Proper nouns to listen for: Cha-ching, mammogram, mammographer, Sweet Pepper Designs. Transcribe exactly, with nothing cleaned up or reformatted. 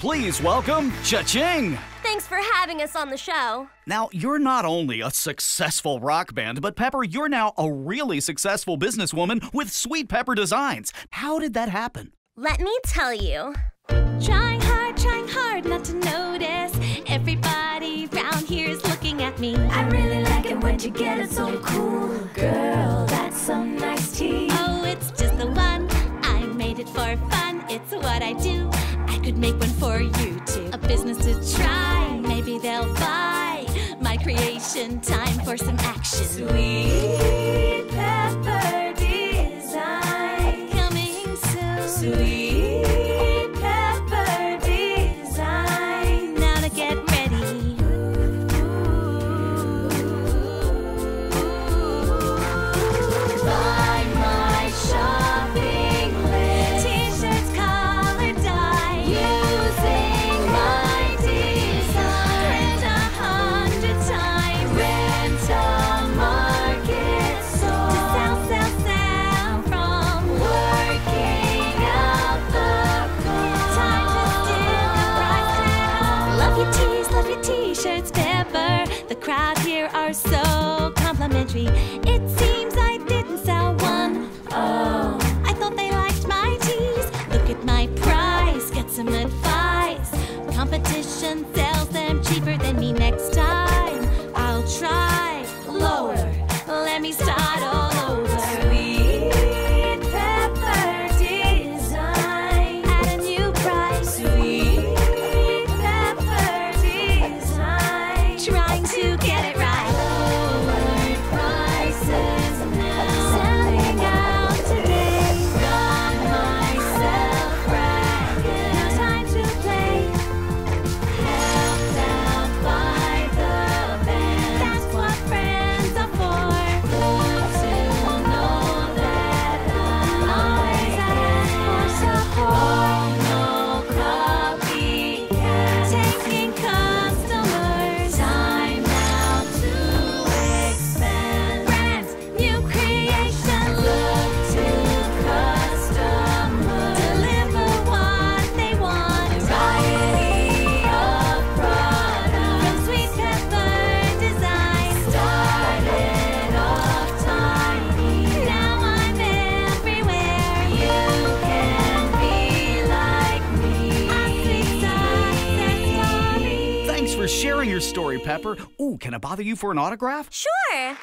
Please welcome Cha-ching! Thanks for having us on the show. Now, you're not only a successful rock band, but Pepper, you're now a really successful businesswoman with Sweet Pepper Designs. How did that happen? Let me tell you. Trying hard, trying hard not to notice. Everybody round here is looking at me. I really like it when you get it so cool. Girl, that's some nice tea. Oh, it's just the one. I made it for fun. It's what I do. I could make one for you, too. A business to try. Maybe they'll buy my creation. Time for some action. Sweet Pepper Designs. Coming soon. Sweet Pepper Designs. Now to get ready. Ooh. Buy my shopping list. T-shirts, color dye. Using my design. Print a hundred times. Rent a market store. To sell, sell, sell from. Working out the clock. Time twisted, the price tag. Love your tees, love your T-shirts, Pepper. The crowd here are so complimentary. It seems I didn't sell one. Oh, I thought they liked my tees. Look at my price, get some advice. Competition sells them cheaper than me. Next time, I'll try lower. Let me start all over. Sweet Pepper Design. At a new price. Sweet Pepper Design. Trying to get it right. Lower prices now. Selling out today. Got myself bragging. No time to play. Helped out by the band. That's what friends are for. Folks who know that I always ask for support. Oh, no copycats. Taking customers. Time now to expand. Brands, new creation. Look to customers. Deliver what they want. Variety of products. From Sweet Pepper Designs. Started off tiny. Now I'm everywhere. You can be like me. I'm sweet success story. Thanks for sharing your story, Pepper. Ooh, can I bother you for an autograph? Sure.